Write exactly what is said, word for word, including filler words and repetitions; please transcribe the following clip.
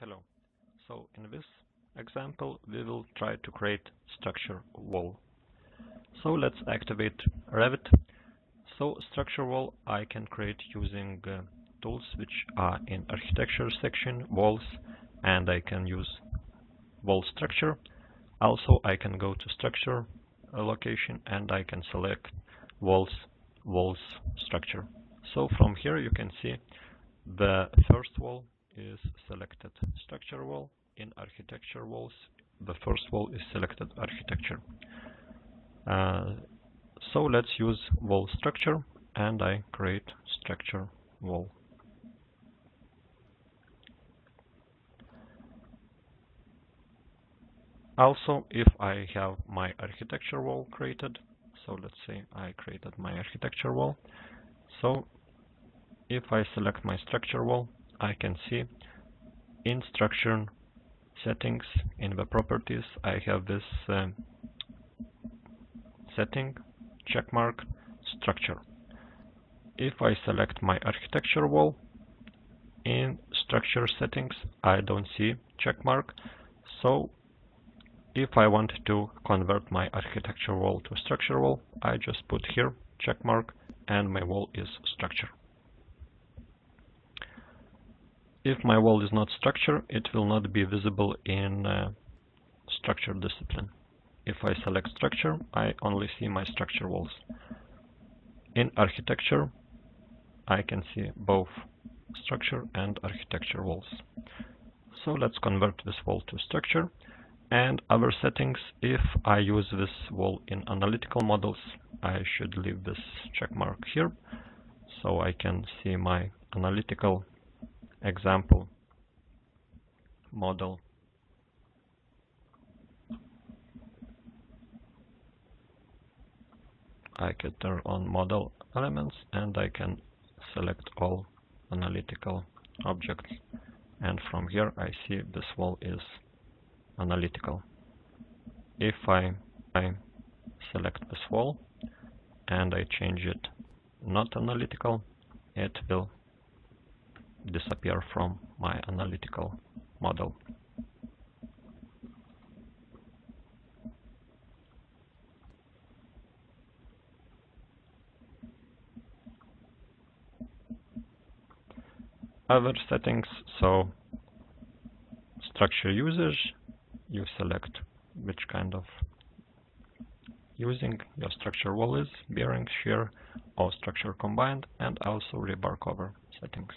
Hello. So in this example we will try to create structure wall. So let's activate Revit. So structure wall I can create using uh, tools which are in architecture section, walls, and I can use wall structure. Also I can go to structure uh, location and I can select walls, walls structure. So from here you can see the first wall is selected structure wall. In architecture walls the first wall is selected architecture. Uh, so let's use wall structure and I create structure wall. Also, if I have my architecture wall created, so let's say I created my architecture wall, so if I select my structure wall, I can see in structure settings, in the properties, I have this um, setting, checkmark, structure. If I select my architecture wall, in structure settings, I don't see checkmark. So if I want to convert my architecture wall to structure wall, I just put here checkmark and my wall is structure. If my wall is not structure, it will not be visible in uh, structure discipline. If I select structure, I only see my structure walls. In architecture, I can see both structure and architecture walls. So let's convert this wall to structure. And other settings, if I use this wall in analytical models, I should leave this checkmark here, so I can see my analytical example model. I can turn on model elements and I can select all analytical objects, and from here I see this wall is analytical. If I, I select this wall and I change it not analytical, it will disappear from my analytical model. Other settings, so structure usage, you select which kind of using your structure wall is, bearing, shear or structure combined, and also rebar cover settings.